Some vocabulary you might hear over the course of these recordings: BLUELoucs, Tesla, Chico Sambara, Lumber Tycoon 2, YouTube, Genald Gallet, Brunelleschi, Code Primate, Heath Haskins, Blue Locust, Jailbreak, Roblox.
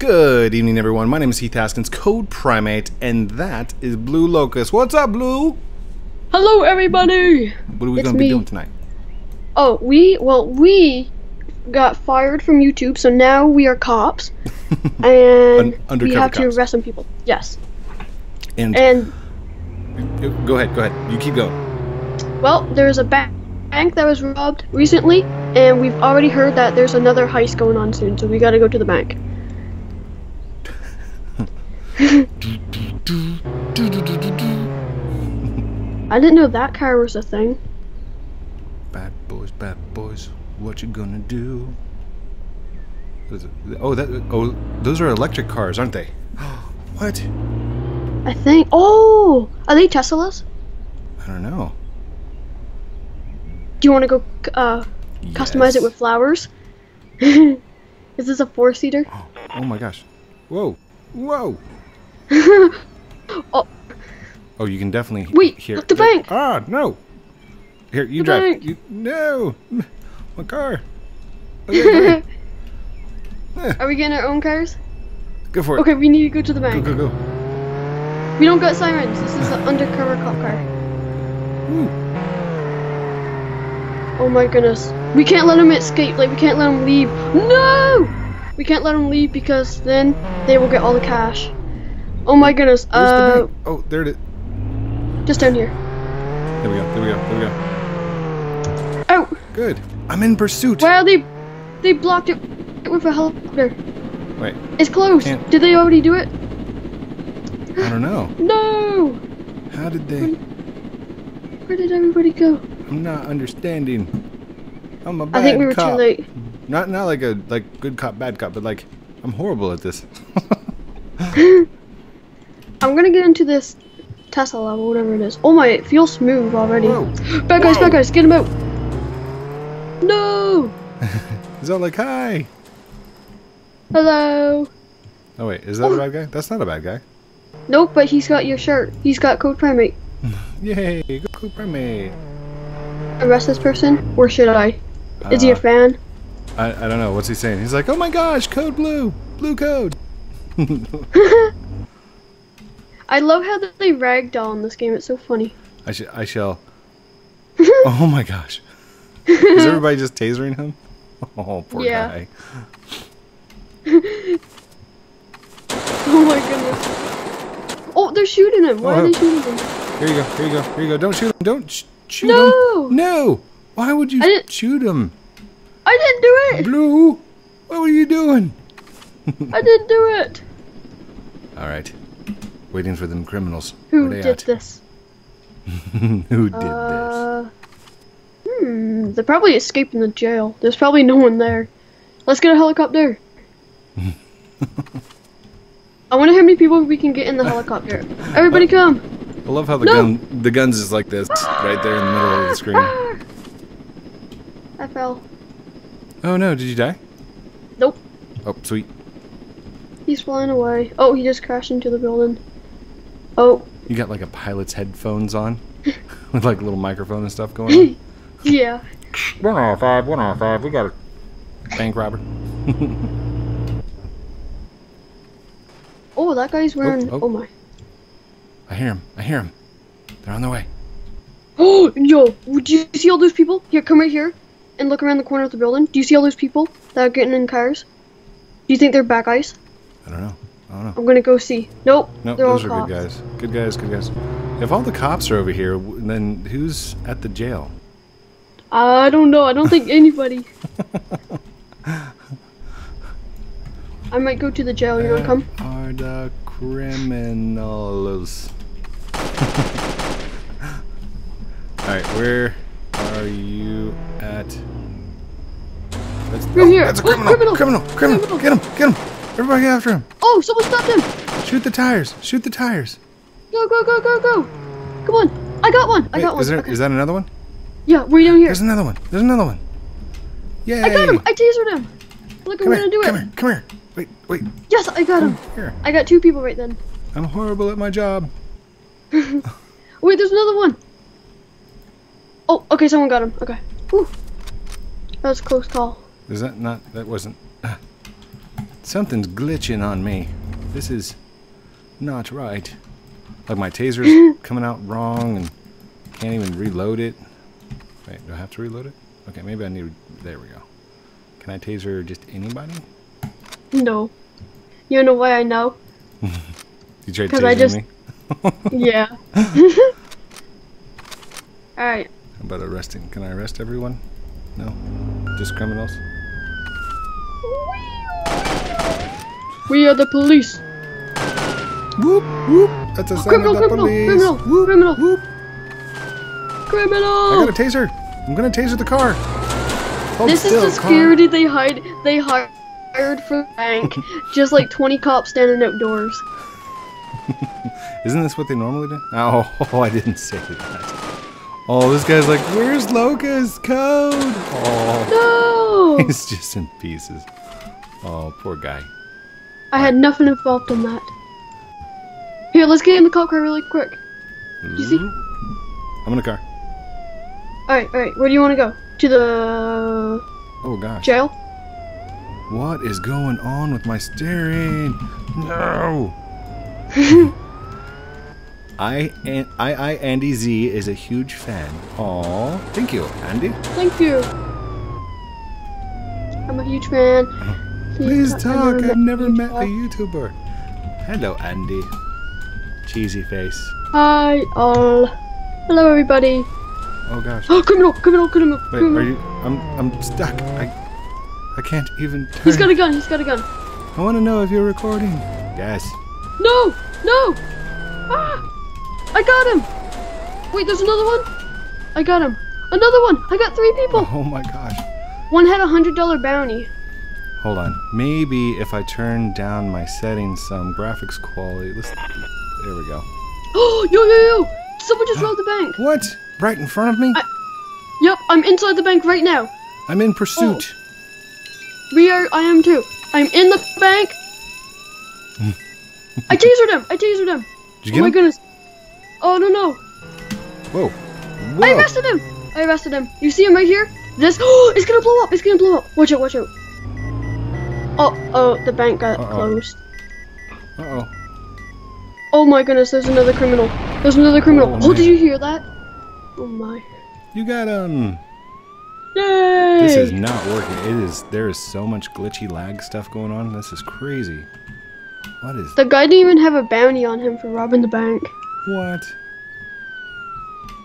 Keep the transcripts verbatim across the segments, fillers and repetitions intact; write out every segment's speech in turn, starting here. Good evening, everyone. My name is Heath Haskins, Code Primate, and that is Blue Locust. What's up, Blue? Hello, everybody. What are we going to be doing tonight? Oh, we, well, we got fired from YouTube, so now we are cops, and we have to arrest some people. Yes. And, and go ahead, go ahead. You keep going. Well, there's a bank that was robbed recently, and we've already heard that there's another heist going on soon, so we got to go to the bank. I didn't know that car was a thing. Bad boys, bad boys, what you gonna do? What is it? Oh, that oh, those are electric cars, aren't they? What? I think. Oh, are they Teslas? I don't know. Do you want to go uh, yes. customize it with flowers? Is this a four-seater? Oh, oh my gosh! Whoa, whoa! oh. oh, you can definitely wait. Hear look the look. bank. Ah, no. Here, you the drive. You, no, my car. Okay, eh. Are we getting our own cars? Go for it. Okay, we need to go to the bank. Go, go, go. We don't got sirens. This is an undercover cop car. Ooh. Oh my goodness. We can't let them escape. Like, we can't let them leave. No! We can't let them leave because then they will get all the cash. Oh my goodness. Where's uh, the bank? Oh, there it is. Just down here. There we go, there we go, there we go. Oh! Good. I'm in pursuit. Well, they they blocked it with a helicopter. Wait. It's closed. Can't. Did they already do it? I don't know. No! How did they... Where, where did everybody go? I'm not understanding. I'm a bad cop. I think we were cop. too late. Not, not like a like good cop, bad cop, but like, I'm horrible at this. I'm gonna get into this... Tesla or whatever it is. Oh my, it feels smooth already. Whoa. Bad guys, Whoa. bad guys, get him out! No! Is that like, hi? Hello? Oh wait, is that oh. a bad guy? That's not a bad guy. Nope, but he's got your shirt. He's got Code Primate. Yay, go Code Primate. Arrest this person? Or should I? Uh, is he a fan? I, I don't know, what's he saying? He's like, oh my gosh, Code Blue! Blue Code! I love how they ragdoll in this game. It's so funny. I, sh I shall. Oh my gosh. Is everybody just tasering him? Oh, poor yeah. guy. Oh my goodness. Oh, they're shooting him. Why oh, are they shooting him? Here you go. Here you go. Here you go. Don't shoot him. Don't sh shoot no. him. No. No. Why would you shoot him? I didn't do it. Blue, what were you doing? I didn't do it. All right. Waiting for them criminals. Who did at? this? Who did uh, this? Hmm, they're probably escaping the jail. There's probably no one there. Let's get a helicopter. I wonder how many people we can get in the helicopter. Everybody uh, come. I love how the, no. gun, the guns is like this, right there in the middle of the screen. I fell. Oh no, did you die? Nope. Oh, sweet. He's flying away. Oh, he just crashed into the building. Oh. You got like a pilot's headphones on? With like a little microphone and stuff going on? Yeah. one oh five, one oh five, we got a bank robber. Oh, that guy's wearing... Oh, oh. oh my. I hear him, I hear him. They're on their way. Oh, yo, do you see all those people? Here, come right here and look around the corner of the building. Do you see all those people that are getting in cars? Do you think they're bad guys? I don't know. I don't know. I'm gonna go see. Nope. Nope. Those are cops. good guys. Good guys. Good guys. If all the cops are over here, then who's at the jail? I don't know. I don't think anybody. I might go to the jail. You wanna come? Are the criminals? All right. Where are you at? That's, We're oh, here. That's a criminal. Oh, criminal. Criminal. Criminal. Criminal. Get him. Get him. Everybody after him! Oh, someone stopped him! Shoot the tires! Shoot the tires! Go, go, go, go, go! Come on! I got one! I Wait, got one! Is, there, okay. is that another one? Yeah, we're down here. There's another one! There's another one! Yay! I got him! I tasered him! Look, I'm gonna do it! Come here! Come here! Wait, wait! Yes, I got come him! Here. I got two people right then. I'm horrible at my job. Wait, there's another one! Oh, okay, someone got him. Okay. Whew. That was a close call. Is that not... That wasn't... Something's glitching on me. This is not right. Like my taser's coming out wrong and can't even reload it. Wait, do I have to reload it? Okay, maybe I need... There we go. Can I taser just anybody? No. You know why I know? You tried tasering I just... me? Yeah. Alright. How about arresting? Can I arrest everyone? No? Just criminals? We are the police! Whoop! Whoop! That's a oh, criminal, of the criminal, police! Criminal! Whoop, criminal! Whoop. Criminal! I got a taser! I'm gonna taser the car! Hold this still, is the security car. they hide. They hired for the bank. Just like twenty cops standing outdoors. Isn't this what they normally do? Oh, oh, I didn't say that. Oh, this guy's like, where's Locust Code? Oh, no! He's just in pieces. Oh, poor guy. I had nothing involved on that. Here, let's get in the cop car really quick. You see? I'm in a car. Alright, alright, where do you want to go? To the... Oh, gosh. Jail? What is going on with my steering? No! I, and, I, I, Andy Z is a huge fan. Aww. Thank you, Andy. Thank you. I'm a huge fan. Please talk. I've never met a YouTuber. Hello, Andy. Cheesy face. Hi, all. Hello, everybody. Oh gosh. Oh, criminal, criminal, criminal, Wait, criminal. Are you? I'm, I'm stuck. I, I can't even turn. He's got a gun. He's got a gun. I want to know if you're recording. Yes. No, no. Ah, I got him. Wait, there's another one. I got him. Another one. I got three people. Oh my gosh. One had a hundred dollar bounty. Hold on. Maybe if I turn down my settings, some graphics quality. Let's, there we go. Oh, yo, yo, yo! Someone just robbed the bank. What? Right in front of me? I, yep, I'm inside the bank right now. I'm in pursuit. Oh. We are. I am too. I'm in the bank. I tasered him. I tasered him. Did you get him? Oh my goodness. Oh no no. Whoa. Whoa. I arrested him. I arrested him. You see him right here? This. Oh, it's gonna blow up. It's gonna blow up. Watch out! Watch out! Oh, oh, the bank got Uh-oh. closed. Uh-oh. Oh my goodness, there's another criminal. There's another criminal. Oh, oh did you hear that? Oh my. You got him. Um, Yay! This is not working. It is, there is so much glitchy lag stuff going on. This is crazy. What is... The guy didn't even have a bounty on him for robbing the bank. What?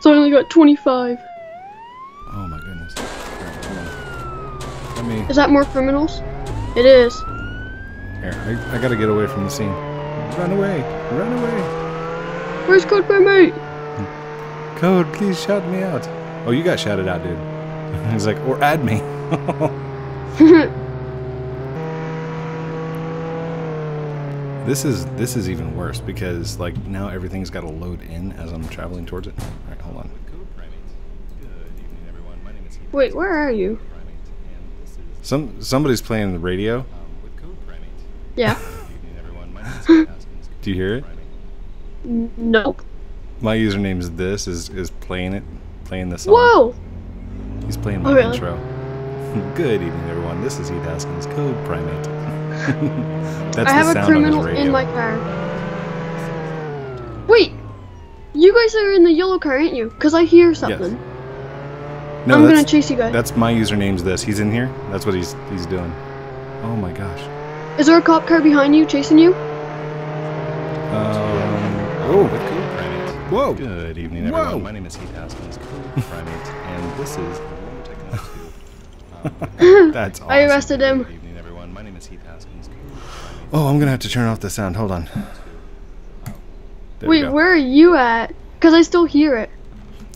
So I only got twenty-five. Oh my goodness. Let me... Is that more criminals? It is. Here, I, I gotta get away from the scene. Run away! Run away! Where's Code Primate? Code, please shout me out. Oh, you got shouted out, dude. He's like, or add me. This is this is even worse because like now everything's got to load in as I'm traveling towards it. All right, hold on. Wait, where are you? Some somebody's playing the radio. Yeah. Do you hear it? Nope. My username is this is is playing it, playing the song. Whoa! He's playing my oh, really? intro. Good evening, everyone. This is Heath Haskins, Code Primate. That's I the have sound a criminal on his radio. in my car. Wait, you guys are in the yellow car, aren't you? Because I hear something. Yes. No, I'm gonna chase you guys. That's my username's this. He's in here. That's what he's he's doing. Oh my gosh. Is there a cop car behind you chasing you? Um, oh, Code Primate. Whoa. Good evening, Whoa. everyone. My name is Heath Haskins, Code Primate, and this is Lumber Tycoon two. Um, that's awesome. I arrested him. Good evening, everyone. My name is Heath Haskins. Oh, I'm gonna have to turn off the sound. Hold on. There Wait, where are you at? Because I still hear it.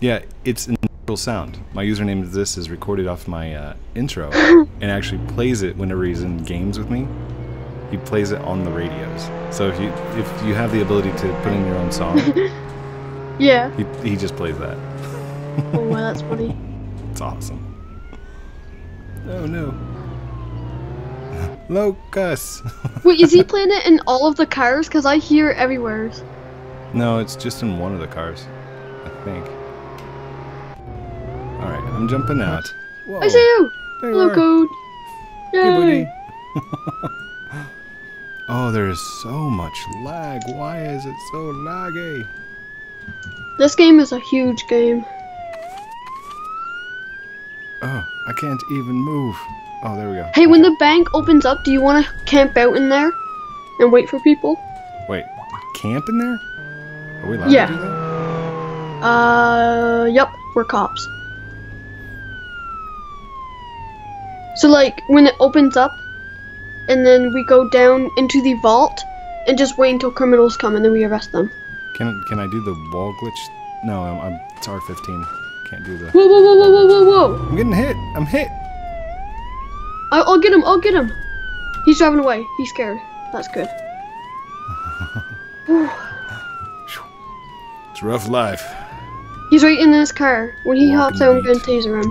Yeah, it's. In sound. My username is this is recorded off my uh, intro and actually plays it whenever he's in games with me. He plays it on the radios. So if you if you have the ability to put in your own song, yeah, he, he just plays that. Oh wow, that's funny. It's awesome. Oh no, Locust. Wait, is he playing it in all of the cars? Because I hear it everywhere. No, it's just in one of the cars, I think. Alright, I'm jumping out. Whoa. I see you! There Hello, you Code! Yay! Hey, buddy. Oh, there is so much lag. Why is it so laggy? This game is a huge game. Oh, I can't even move. Oh, there we go. Hey, okay. When the bank opens up, do you want to camp out in there and wait for people? Wait, camp in there? Are we allowed yeah. to do that? Uh, yep, we're cops. So, like, when it opens up, and then we go down into the vault and just wait until criminals come and then we arrest them. Can can I do the wall glitch? No, I'm, I'm it's R fifteen. Can't do the. Whoa whoa whoa whoa whoa whoa whoa! I'm getting hit. I'm hit. I'll, I'll get him. I'll get him. He's driving away. He's scared. That's good. It's a rough life. He's right in this car. When he Walk hops out, I'm gonna taser him.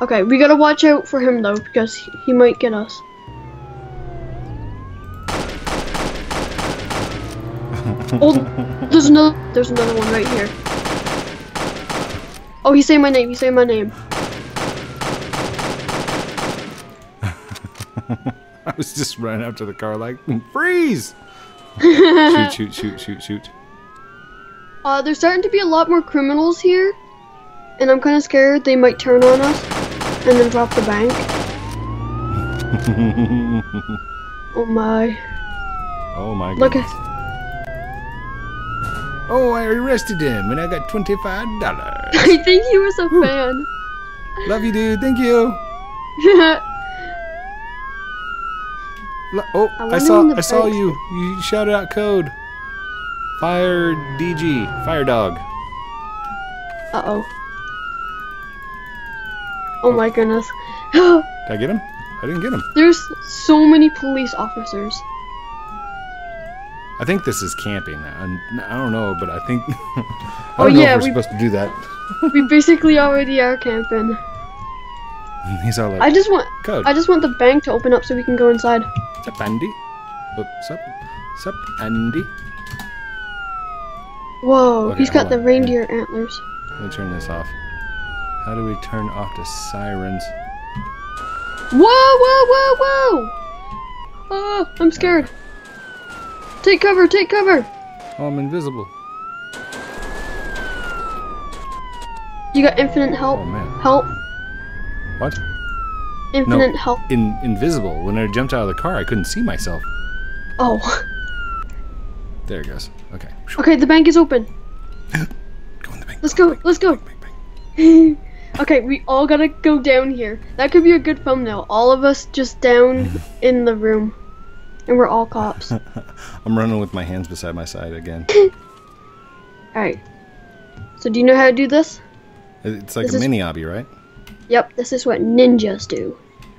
Okay, we gotta watch out for him though, because he might get us. Oh, there's another, there's another one right here. Oh, he said my name, he said my name. I was just running up to the car like, freeze! shoot, shoot, shoot, shoot, shoot. Uh, there's starting to be a lot more criminals here, and I'm kind of scared they might turn on us. And then drop the bank. Oh my. Oh my god. Look at. Oh, I arrested him and I got twenty-five dollars. I think he was a Woo. fan. Love you, dude. Thank you. oh, I, I saw I bank. saw you. You shouted out code. Fire D G. Fire dog. Uh-oh. Oh, oh my goodness. Did I get him? I didn't get him. There's so many police officers. I think this is camping. I'm, I don't know, but I think... I don't oh, know yeah, if we're we, supposed to do that. We basically already are camping. He's all like, I just want code. I just want the bank to open up so we can go inside. Sup, Andy? Oh, sup? Sup, Andy? Whoa, okay, he's got the on. reindeer antlers. Let me turn this off. How do we turn off the sirens? Whoa, whoa, whoa, whoa! Oh, I'm scared. Take cover, take cover! Oh, I'm invisible. You got infinite help. Oh, man. Help. What? Infinite no, help. In invisible. When I jumped out of the car, I couldn't see myself. Oh. There it goes. Okay. Okay, the bank is open. Go in the bank. Let's go, let's go. Bank, bank, bank. Okay, we all gotta go down here. That could be a good thumbnail. All of us just down in the room. And we're all cops. I'm running with my hands beside my side again. Alright. So do you know how to do this? It's like this a is... mini-obby, right? Yep, this is what ninjas do.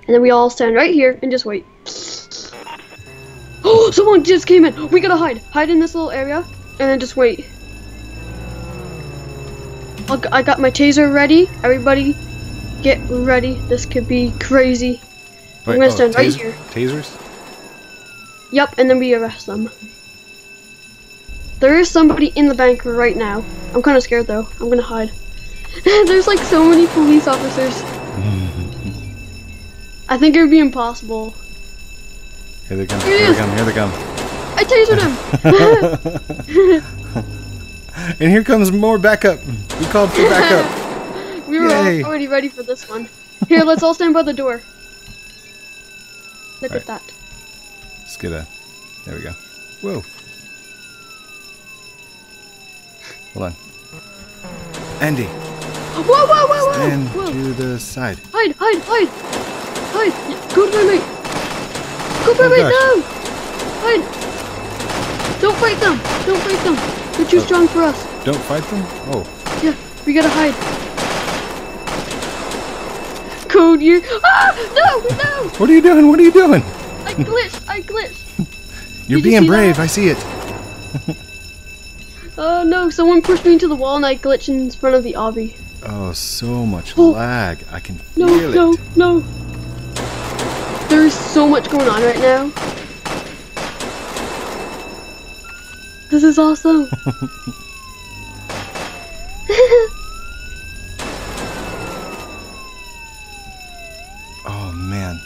And then we all stand right here and just wait. Oh, someone just came in! We gotta hide! Hide in this little area, and then just wait. I got my taser ready. Everybody, get ready. This could be crazy. Wait, I'm gonna oh, stand right here. Tasers? Yep, and then we arrest them. There is somebody in the bank right now. I'm kind of scared though. I'm gonna hide. There's like so many police officers. I think it would be impossible. Here they come. Here, here they come. Here they come. I tasered him. And here comes more backup. We called for backup. We were all already ready for this one. Here, let's all stand by the door. Look all at right. that. Let's get a... There we go. Whoa. Hold on. Andy. Whoa, whoa, whoa, whoa! Stand whoa. to the side. Hide, hide, hide! Hide! Go to my mate! Go to my mate now! Hide! Don't fight them! Don't fight them! They're too oh. strong for us. Don't fight them? Oh. Yeah, we gotta hide. Code you. Ah! No! No! What are you doing? What are you doing? I glitched. I glitched. You're Did being you brave. That? I see it. Oh, no. Someone pushed me into the wall and I glitched in front of the obby. Oh, so much oh. lag. I can no, feel no, it. No, no, no. There's so much going on right now. This is awesome. Oh man.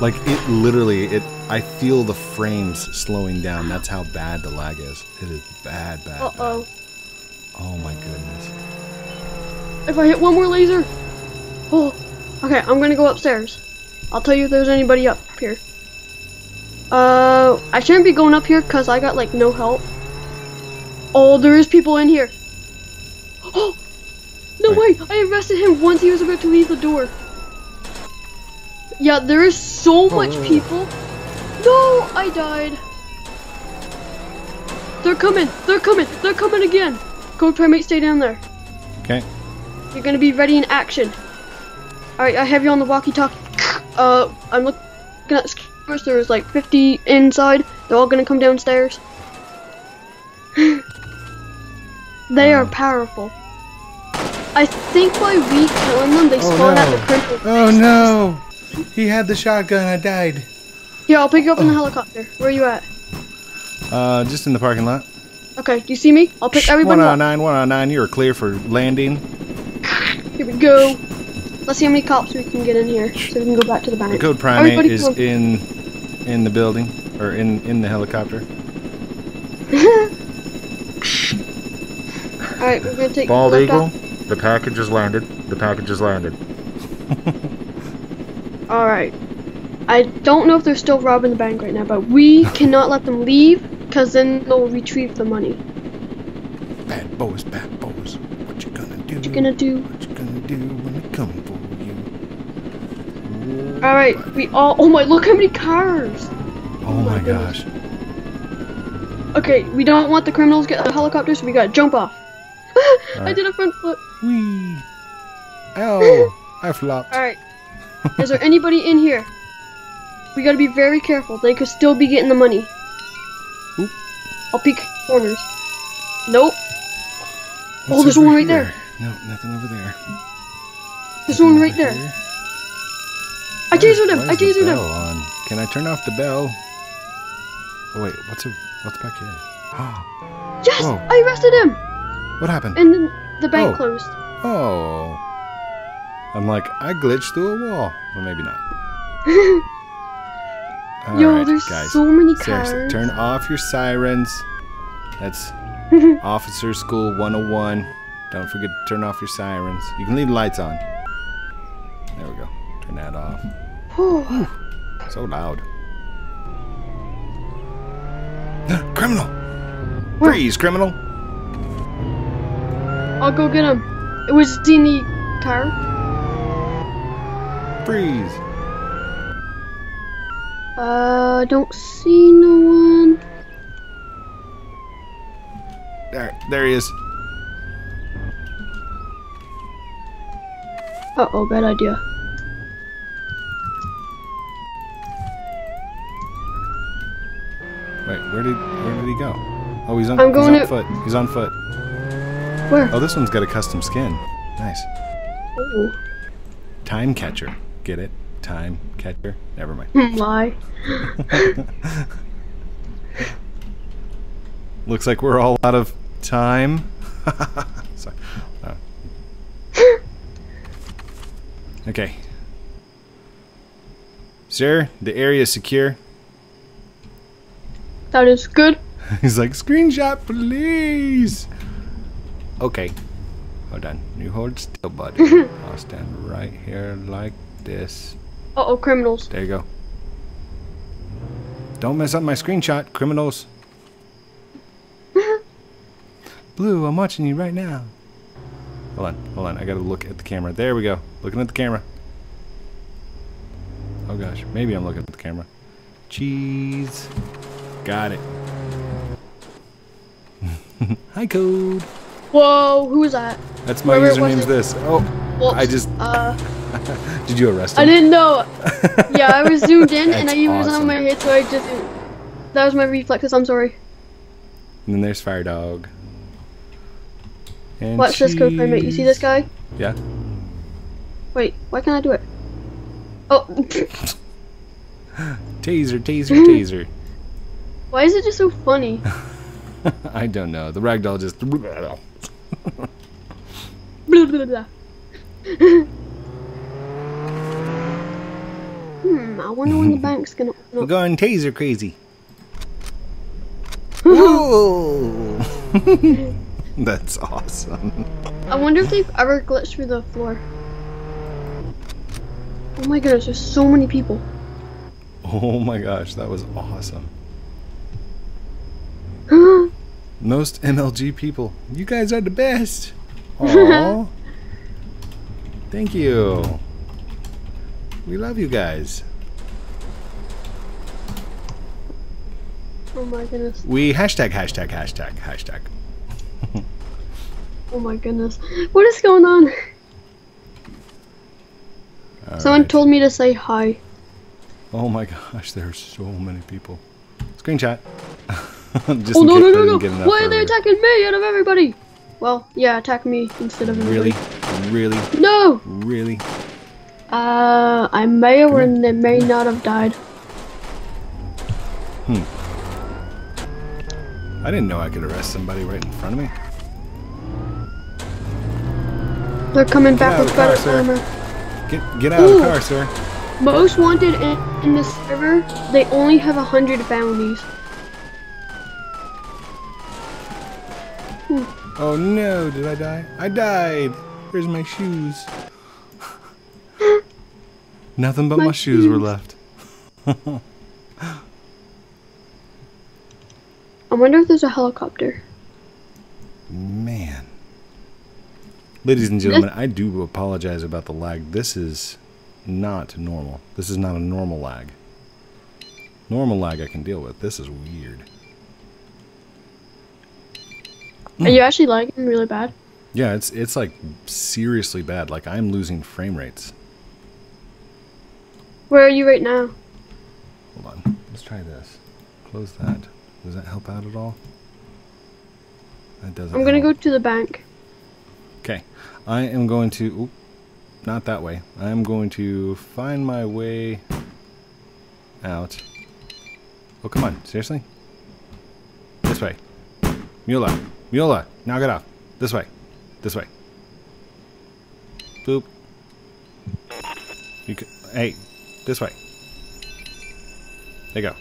Like, it literally, it. I feel the frames slowing down. That's how bad the lag is. It is bad, bad, uh oh. Bad. Oh my goodness. If I hit one more laser. Oh, okay, I'm gonna go upstairs. I'll tell you if there's anybody up here. Uh, I shouldn't be going up here because I got, like, no help. Oh, there is people in here. Oh, no Wait. way. I arrested him once he was about to leave the door. Yeah, there is so much oh. people. No, I died. They're coming. They're coming. They're coming again. Code Primate, stay down there. Okay. You're going to be ready in action. All right, I have you on the walkie-talkie. Uh, I'm looking at the scanners. There's like fifty inside. They're all going to come downstairs. They oh. are powerful. I think by we killing them, they oh, spawn no. at the critical. Oh no! He had the shotgun. I died. Yeah, I'll pick you up oh. in the helicopter. Where are you at? Uh, just in the parking lot. Okay. Do you see me? I'll pick everybody up. one oh nine, one oh nine. You're clear for landing. Here we go. Let's see how many cops we can get in here, so we can go back to the bank. The Code Primate everybody is come. in in the building, or in in the helicopter. All right, we're gonna take Bald Eagle. Out. The package has landed. The package has landed. All right. I don't know if they're still robbing the bank right now, but we cannot let them leave, cause then they'll retrieve the money. Bad boys, bad boys. What you gonna do? What you gonna do? What you gonna do when they come for you? All right. We all. Oh my! Look how many cars. Oh, oh my, my gosh. Goodness. Okay, we don't want the criminals to get the helicopter, so we gotta jump off. Right. I did a front flip. Whee. Ow. I flopped. Alright. Is there anybody in here? We gotta be very careful. They could still be getting the money. Oop. I'll peek corners. Nope. What's oh, there's one right here? there. No, nothing over there. There's nothing one right there. Here. I tasered him. I tasered him. On? Can I turn off the bell? Oh, wait. What's a... What's back here? Oh. Yes! Whoa. I arrested him! What happened? And then the bank oh. closed. Oh. I'm like, I glitched through a wall. Well, maybe not. Yo, right, there's guys. so many cars. Seriously, turn off your sirens. That's Officer School one oh one. Don't forget to turn off your sirens. You can leave the lights on. There we go. Turn that off. Ooh, so loud. Criminal! Where? Freeze, criminal! I'll go get him. It was in the car. Freeze! Uh, don't see no one. There, there he is. Uh oh, bad idea. Wait, where did where did he go? Oh, he's on, I'm going he's on foot. He's on foot. Where? Oh, this one's got a custom skin. Nice. Ooh. Time catcher. Get it? Time catcher. Never mind. Lie. Looks like we're all out of time. Sorry. Oh. Okay. Sir, the area is secure. That is good. He's like, screenshot, please. Okay. Hold on. You hold still, buddy. I'll stand right here like this. Uh-oh, criminals. There you go. Don't mess up my screenshot, criminals. Blue, I'm watching you right now. Hold on. Hold on. I got to look at the camera. There we go. Looking at the camera. Oh, gosh. Maybe I'm looking at the camera. Cheese. Got it. Hi, Code. Whoa, who is that? That's my username's this. Oh, Whoops. I just. Uh, Did you arrest him? I didn't know. Yeah, I was zoomed in and I even was on my head, so I just. That was my reflexes. I'm sorry. And then there's Fire Dog. And Watch cheese. this, Code Primate. You see this guy? Yeah. Wait, why can't I do it? Oh. Taser, taser, taser. Why is it just so funny? I don't know. The ragdoll just. Hmm, I wonder when the bank's gonna open up. We're going taser crazy. Whoa! That's awesome. I wonder if they've ever glitched through the floor. Oh my goodness, there's so many people. Oh my gosh, that was awesome. Most M L G people, you guys are the best. Aww. Thank you. We love you guys. Oh my goodness. We hashtag, hashtag, hashtag, hashtag. Oh my goodness. What is going on? All Someone right. told me to say hi. Oh my gosh, there are so many people. Screenshot. Just oh no, no, no, no. Why are they attacking me out of everybody? Well, yeah, attack me instead of everybody. Really? Really? No! Really? Uh, I may or and they may not have died. Hmm. I didn't know I could arrest somebody right in front of me. They're coming get back with better car, armor. Sir. Get get out Ooh. of the car, sir. Most wanted in, in this server, they only have a hundred bounties. Ooh. Oh no, did I die? I died! Here's my shoes. Nothing but my, my shoes. shoes were left. I wonder if there's a helicopter. Man. Ladies and gentlemen, I do apologize about the lag. This is not normal. This is not a normal lag. Normal lag I can deal with. This is weird. Are you actually lagging really bad? Yeah, it's it's like seriously bad. Like I'm losing frame rates. Where are you right now? Hold on. Let's try this. Close that. Does that help out at all? That doesn't I'm going to go to the bank. Okay. I am going to... Oop, not that way. I am going to find my way out. Oh, come on. Seriously? This way. Mula. Mula. Now get off. This way. This way. Boop. You could... Hey. This way. There you go.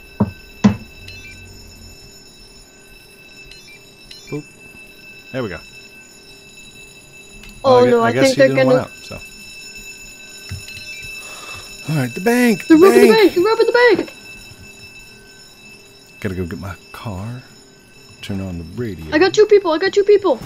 Boop. There we go. Oh well, no, I, I, I think they're gonna. Out, so. All right, the bank. They're robbing the bank. They're robbing the bank. Gotta go get my car. Turn on the radio. I got two people. I got two people.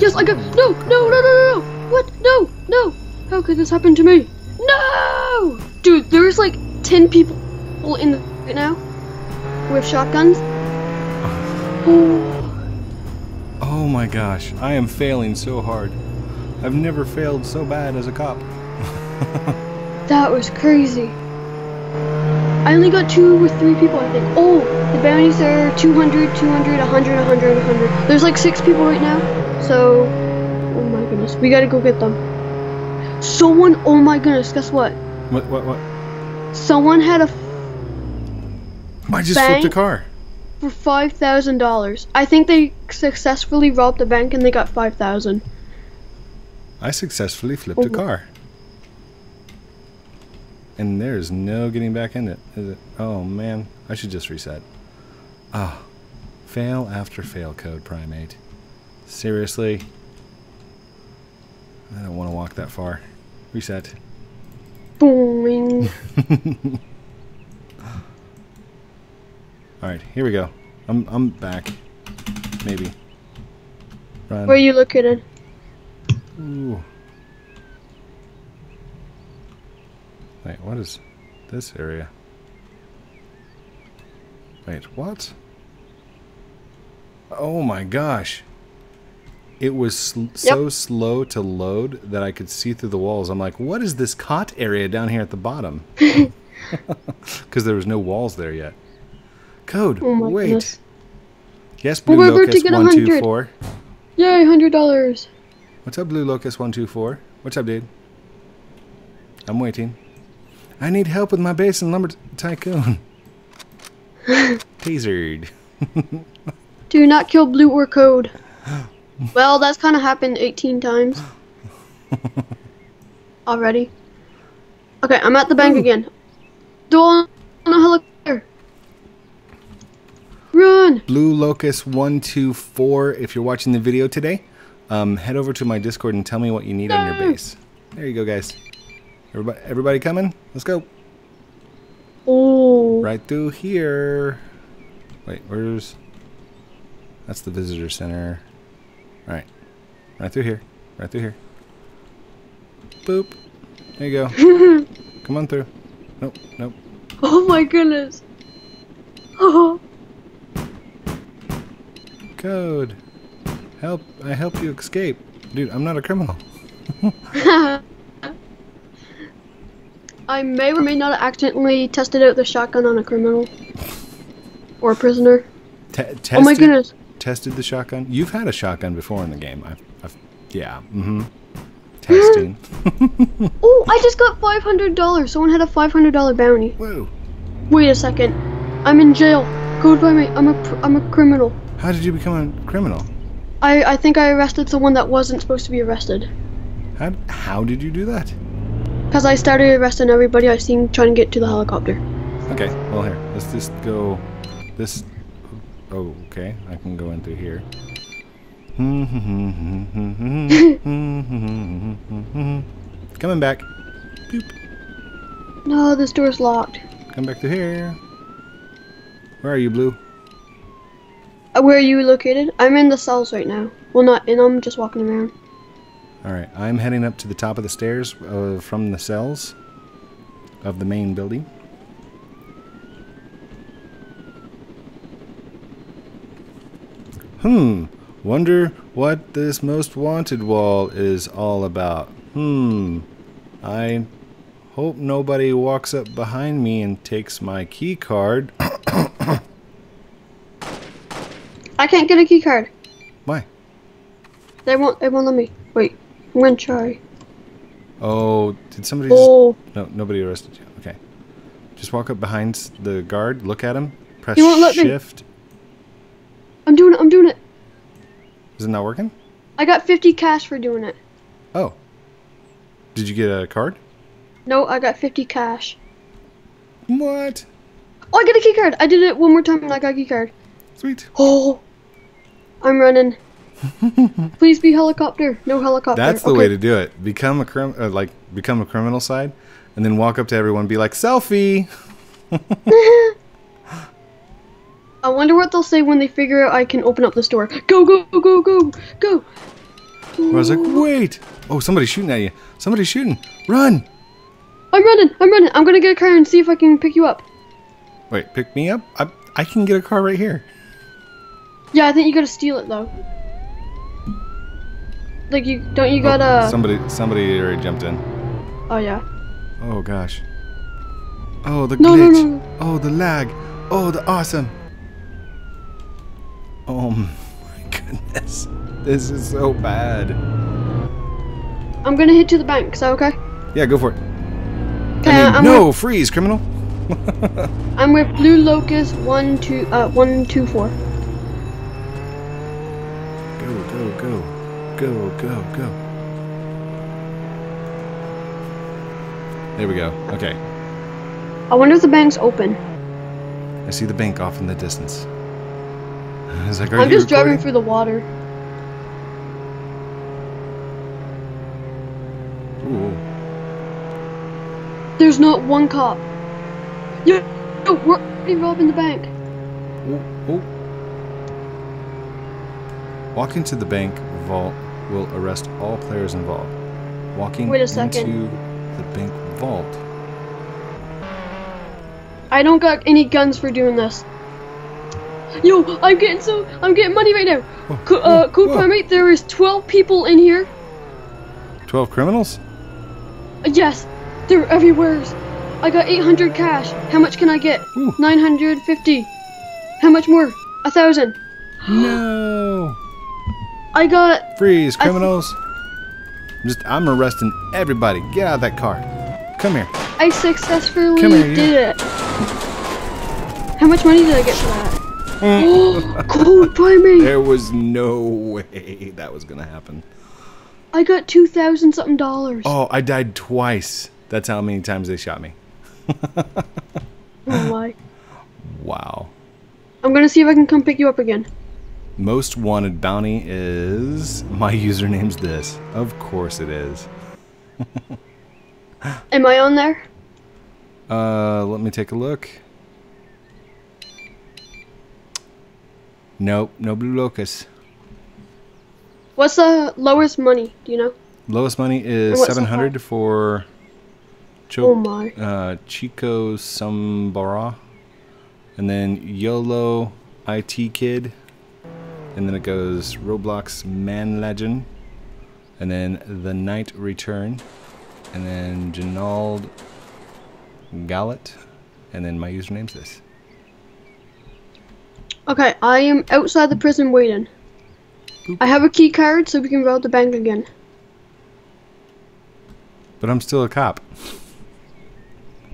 Yes, I got no, no, no, no, no, no! What? No, no! How could this happen to me? No, dude, there's like ten people in the right now with shotguns. Oh. Oh my gosh, I am failing so hard. I've never failed so bad as a cop. That was crazy. I only got two or three people, I think. Oh, the bounties are two hundred, two hundred, one hundred, one hundred, one hundred. There's like six people right now. So, oh my goodness, we gotta go get them. Someone, oh my goodness, guess what? What, what, what? Someone had a I just flipped a car. For five thousand dollars. I think they successfully robbed the bank and they got five thousand dollars. I successfully flipped oh. a car. And there's no getting back in it, is it? Oh man, I should just reset. Ah, fail after fail, Code Primate. Seriously, I don't want to walk that far. Reset. Boing. All right, here we go. I'm I'm back. Maybe. Run. Where are you located? Ooh. Wait, what is this area? Wait, what? Oh my gosh. It was sl yep. so slow to load that I could see through the walls. I'm like, what is this cot area down here at the bottom? Because there was no walls there yet. Code, oh wait. Goodness. Yes, Blue well, Locust one two four. Yay, one hundred dollars. What's up, Blue Locust one two four? What's up, dude? I'm waiting. I need help with my base in Lumber Tycoon. Tasered. Do not kill Blue or Code. Well, that's kind of happened eighteen times. Already. Okay, I'm at the bank Ooh. again. Don't on a helicopter. Run. Blue Locust one two four. If you're watching the video today, um, head over to my Discord and tell me what you need no. on your base. There you go, guys. Everybody, everybody coming? Let's go. Oh. Right through here. Wait, where's? That's the visitor center. All right, right through here. Right through here. Boop. There you go. Come on through. Nope. Nope. Oh my goodness. Oh. Code. Help. I help you escape. Dude, I'm not a criminal. I may or may not have accidentally tested out the shotgun on a criminal. Or a prisoner. T tested, oh my goodness. Tested the shotgun? You've had a shotgun before in the game. I've, I've, yeah. Mm-hmm. Testing. Oh, I just got five hundred dollars. Someone had a five hundred dollar bounty. Whoa. Wait a second. I'm in jail. Code Primate. I'm a, pr I'm a criminal. How did you become a criminal? I, I think I arrested someone that wasn't supposed to be arrested. How, how did you do that? Because I started arresting everybody I seen trying to get to the helicopter. Okay, well here, let's just go, this, oh, okay, I can go in through here. Coming back. Boop. No, this door's locked. Come back through here. Where are you, Blue? Uh, where are you located? I'm in the cells right now. Well, not in them, just walking around. Alright, I'm heading up to the top of the stairs uh, from the cells of the main building. Hmm, wonder what this most wanted wall is all about. Hmm, I hope nobody walks up behind me and takes my key card. I can't get a key card. Why? They won't, they won't let me. Wait. I'm gonna try. Oh, did somebody just... Oh. No, nobody arrested you. Okay. Just walk up behind the guard, look at him, press shift. I'm doing it, I'm doing it. Is it not working? I got fifty cash for doing it. Oh. Did you get a card? No, I got fifty cash. What? Oh, I got a key card. I did it one more time and I got a key card. Sweet. Oh. I'm running. Please be helicopter. No helicopter. That's the okay. way to do it. Become a crim uh, like become a criminal side, and then walk up to everyone and be like, selfie. I wonder what they'll say when they figure out I can open up this door. Go go go go go go. I was like, wait. Oh, somebody's shooting at you. Somebody's shooting. Run. I'm running. I'm running. I'm gonna get a car and see if I can pick you up. Wait, pick me up? I I can get a car right here. Yeah, I think you gotta steal it though. Like you don't you gotta oh, somebody somebody already jumped in. Oh yeah. Oh gosh. Oh the glitch. No, no, no, no. Oh the lag. Oh the awesome. Oh my goodness. This is so bad. I'm gonna hit to the bank, is that okay? Yeah, go for it. I mean, I'm no, with, freeze, criminal. I'm with Blue Locust one two uh one two four. Go, go, go. Go, go, go. There we go. Okay. I wonder if the bank's open. I see the bank off in the distance. I was like, are I'm you just recording? Driving through the water. Ooh. There's not one cop. Yeah, no, we're already robbing the bank. Ooh, ooh. Walk into the bank vault. Will arrest all players involved. Walking Wait a second. into the bank vault. I don't got any guns for doing this. Yo, I'm getting so I'm getting money right now. Whoa, Co whoa, uh, Code Primate, there is twelve people in here. Twelve criminals? Uh, yes, they're everywhere. I got eight hundred cash. How much can I get? Ooh. nine hundred fifty. How much more? A thousand. No. I got freeze criminals. I'm just I'm arresting everybody. Get out of that car. Come here. I successfully here, did yeah. it. How much money did I get for that? Oh, Code Primate. There was no way that was gonna happen. I got two thousand something dollars. Oh, I died twice. That's how many times they shot me. Oh my. Wow. I'm gonna see if I can come pick you up again. Most wanted bounty is my username's this. Of course it is. Am I on there? Uh, let me take a look. Nope, no Blue Locust. What's the lowest money? Do you know? Lowest money is seven hundred for Cho oh my. Uh, Chico Sambara, and then YOLO I T Kid, and then it goes Roblox Man Legend, and then The Night Return, and then Genald Gallet, and then my username's this. Okay, I am outside the prison waiting. Boop. I have a key card so we can rob the bank again. But I'm still a cop.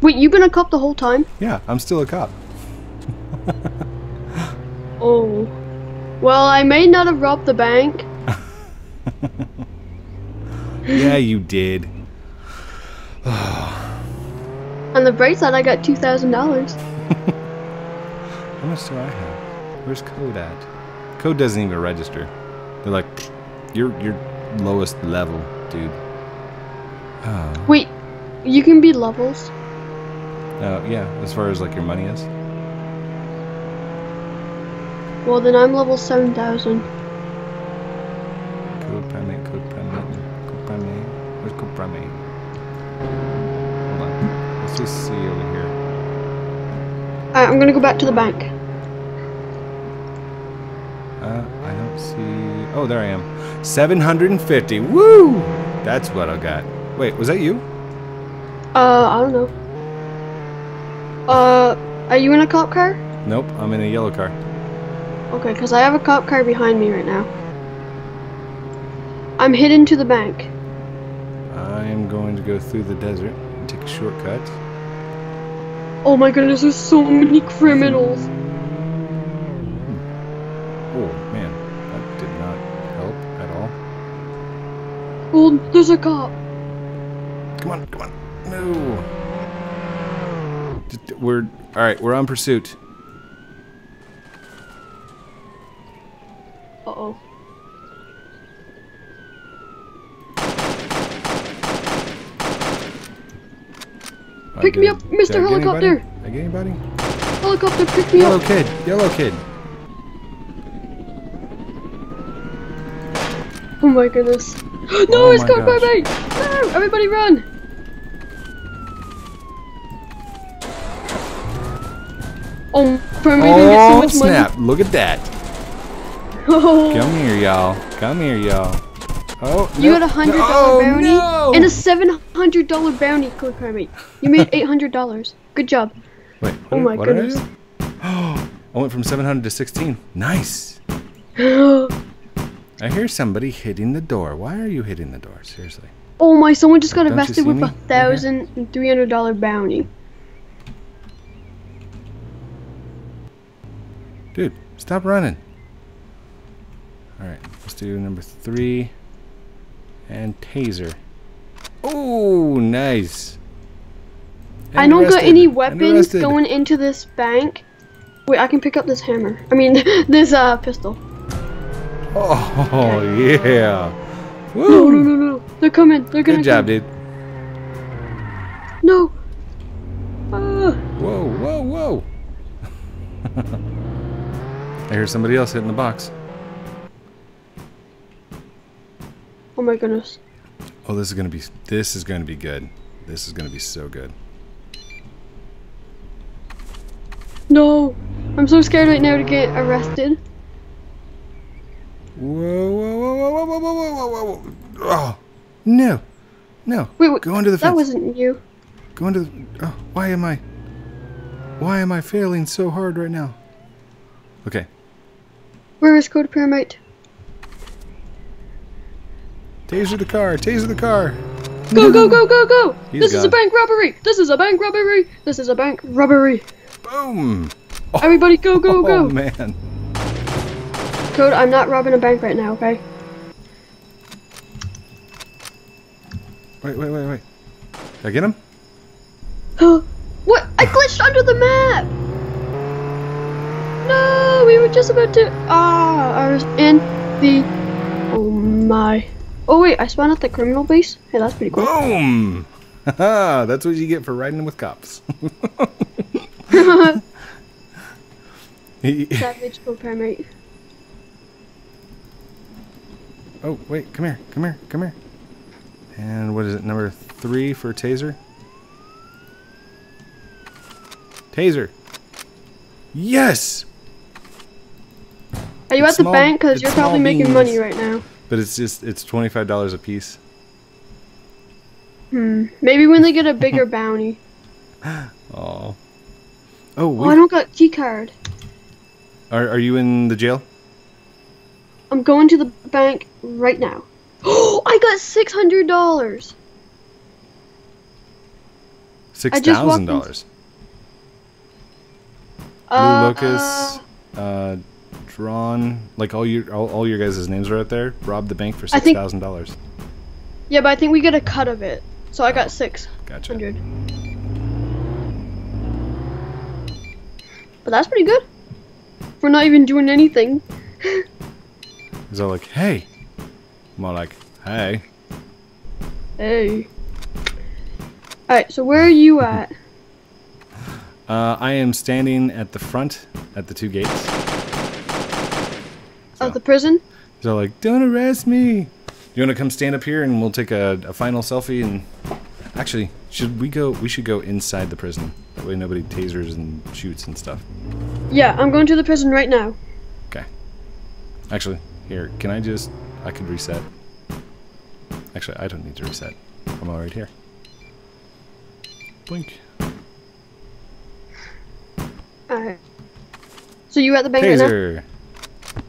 Wait, you've been a cop the whole time? Yeah, I'm still a cop. Oh. Well, I may not have robbed the bank. Yeah, you did. On the bracelet, I got two thousand dollars. How much do I have? Where's Code at? Code doesn't even register. They're like, you're you're lowest level, dude. Oh. Wait, you can be levels? Uh, yeah, as far as like your money is. Well, then I'm level seven thousand. Code Primate, Code Primate, Code Primate. Where's Code Primate? Hold on. Let's just see over here. Alright, I'm gonna go back to the bank. Uh, I don't see... Oh, there I am. seven hundred fifty. Woo! That's what I got. Wait, was that you? Uh, I don't know. Uh, are you in a cop car? Nope, I'm in a yellow car. Okay, because I have a cop car behind me right now. I'm heading to the bank. I'm going to go through the desert and take a shortcut. Oh my goodness, there's so many criminals. Oh man, that did not help at all. Oh, there's a cop. Come on, come on. No. We're, all right, we're on pursuit. Uh-oh. Pick me up, Mister Helicopter. I get anybody? Helicopter, pick me up. Yellow kid, yellow kid. Oh my goodness. No, it's Code Primate! No! Everybody run! Oh, Primate oh, didn't get so much snap. Money. Look at that. Oh. Come here, y'all. Come here, y'all. Oh, you no. had a hundred dollar no, bounty no. and a seven hundred dollar bounty, Code Primate. You made eight hundred dollars. Good job. Wait, what oh my what goodness. I, I went from seven hundred to sixteen. Nice. I hear somebody hitting the door. Why are you hitting the door? Seriously. Oh my, someone just got arrested with a thousand and three hundred dollar bounty. Dude, stop running. Alright, let's do number three. And taser. Oh, nice. And I don't got any weapons going into this bank. Wait, I can pick up this hammer. I mean, this uh, pistol. Oh, okay. Yeah. Woo. No, no, no, no. They're coming. They're gonna Good job, come. Dude. No. Uh. Whoa, whoa, whoa. I hear somebody else hitting the box. Oh my goodness. Oh, this is gonna be, this is gonna be good. This is gonna be so good. No. I'm so scared right now to get arrested. Whoa, whoa, whoa, whoa, whoa, whoa, whoa, whoa, whoa. Oh, no. No. Wait, wait. Go under the fence. That wasn't you. Go under the... Oh, why am I... Why am I failing so hard right now? Okay. Where is Code Primate? Taser the car. Taser the car. Go, go, go, go, go. He's this gone. is a bank robbery. This is a bank robbery. This is a bank robbery. Boom. Oh. Everybody go, go, go. Oh, man. Code, I'm not robbing a bank right now, okay? Wait, wait, wait, wait. Did I get him? What? I glitched under the map! No, we were just about to... Ah, I was in the... Oh my... Oh wait, I spawned at the criminal base? Hey, that's pretty cool. Boom! Haha, that's what you get for riding with cops. Savage Code Primate. Oh, wait, come here, come here, come here. And what is it, number three for taser? Taser. Yes! Are you it's at the small, bank? Because you're probably making beans. money right now. But it's just, it's twenty-five dollars a piece. Hmm. Maybe when they get a bigger bounty. Oh. Oh, wait. Oh, I don't got key card. Are, are you in the jail? I'm going to the bank right now. Oh, I got six hundred dollars. Six thousand dollars. Blue uh, Locust, uh, uh, drawn. Like all your all, all your guys' names are out there. Robbed the bank for six thousand dollars. Yeah, but I think we get a cut of it. So I got six hundred. Gotcha. But that's pretty good. We're not even doing anything. He's all like, hey. More like, hey. Hey. Alright, so where are you at? uh, I am standing at the front, at the two gates. So, of the prison? They're like, don't arrest me. You want to come stand up here and we'll take a, a final selfie and... Actually, should we go, we should go inside the prison. That way nobody tasers and shoots and stuff. Yeah, I'm going to the prison right now. Okay. Actually, here, can I just... I could reset. Actually, I don't need to reset. I'm all right here. Blink. Alright. So you at the bank Taser. right now?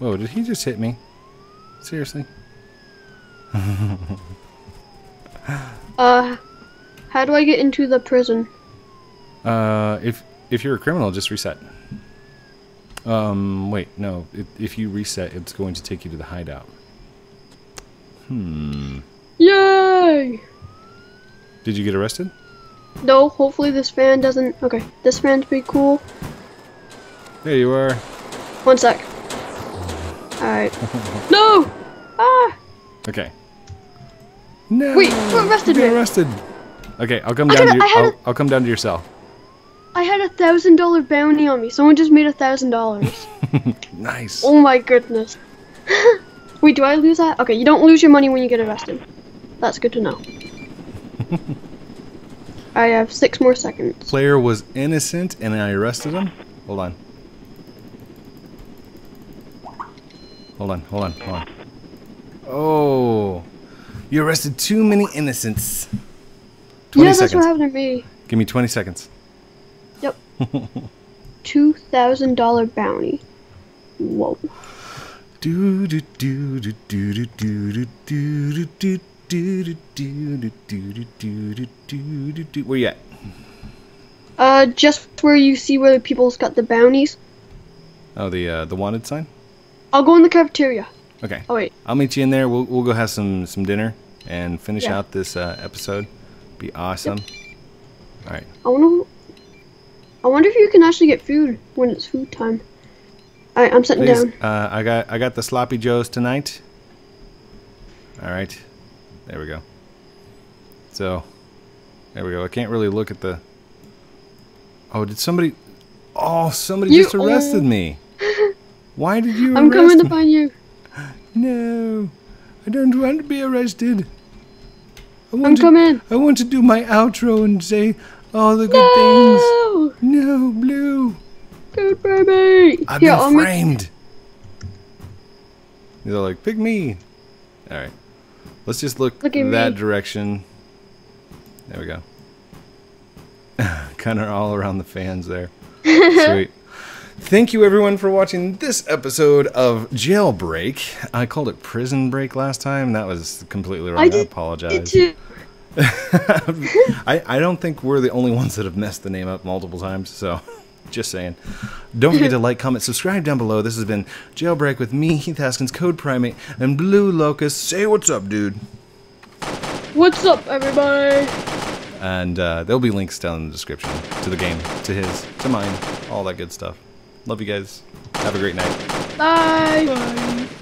Whoa, did he just hit me? Seriously? uh, how do I get into the prison? Uh, if if you're a criminal, just reset. Um, wait, no. It, if you reset, it's going to take you to the hideout. Hmm. Yay! Did you get arrested? No, hopefully this fan doesn't... Okay, this fan's pretty cool. There you are. One sec. Alright. No! Ah! Okay. No! Wait, you arrested me! arrested! Okay, I'll come down to your... I'll, I'll come down to your cell. I had a thousand dollar bounty on me. Someone just made a thousand dollars. Nice. Oh my goodness. Wait, do I lose that? Okay, you don't lose your money when you get arrested. That's good to know. I have six more seconds. Player was innocent and I arrested him? Hold on. Hold on, hold on, hold on. Oh. You arrested too many innocents. twenty yeah, that's seconds. What happened to me. Give me twenty seconds. Yep. Two thousand dollar bounty. Whoa. Do do do do do do do do do do do do. Where you at? Uh, just where you see where the people's got the bounties. Oh, the uh, the wanted sign. I'll go in the cafeteria. Okay. Oh wait. I'll meet you in there. We'll we'll go have some some dinner and finish yeah. out this uh, episode. Be awesome. Yep. All right. I wanna. I wonder if you can actually get food when it's food time. All right, I'm sitting Please, down. Uh, I got I got the sloppy joes tonight. All right, there we go. So, there we go. I can't really look at the. Oh, did somebody? Oh, somebody you, just arrested uh... me. Why did you? I'm arrest coming me? to find you. No, I don't want to be arrested. I want I'm to, coming. I want to do my outro and say. All the good no! things. No, Blue. Code Primate. I've Here, been I'll framed. They're like, pick me. All right. Let's just look, look in that me. direction. There we go. Kind of all around the fans there. Sweet. Thank you, everyone, for watching this episode of Jailbreak. I called it Prison Break last time. That was completely wrong. I, I apologize. It too. I, I don't think we're the only ones that have messed the name up multiple times, so just saying. Don't forget to like, comment, subscribe down below. This has been Jailbreak with me, Heath Haskins, Code Primate, and Blue Locust. Say what's up, dude. What's up, everybody? And uh, there'll be links down in the description to the game, to his, to mine, all that good stuff. Love you guys. Have a great night. Bye. Bye.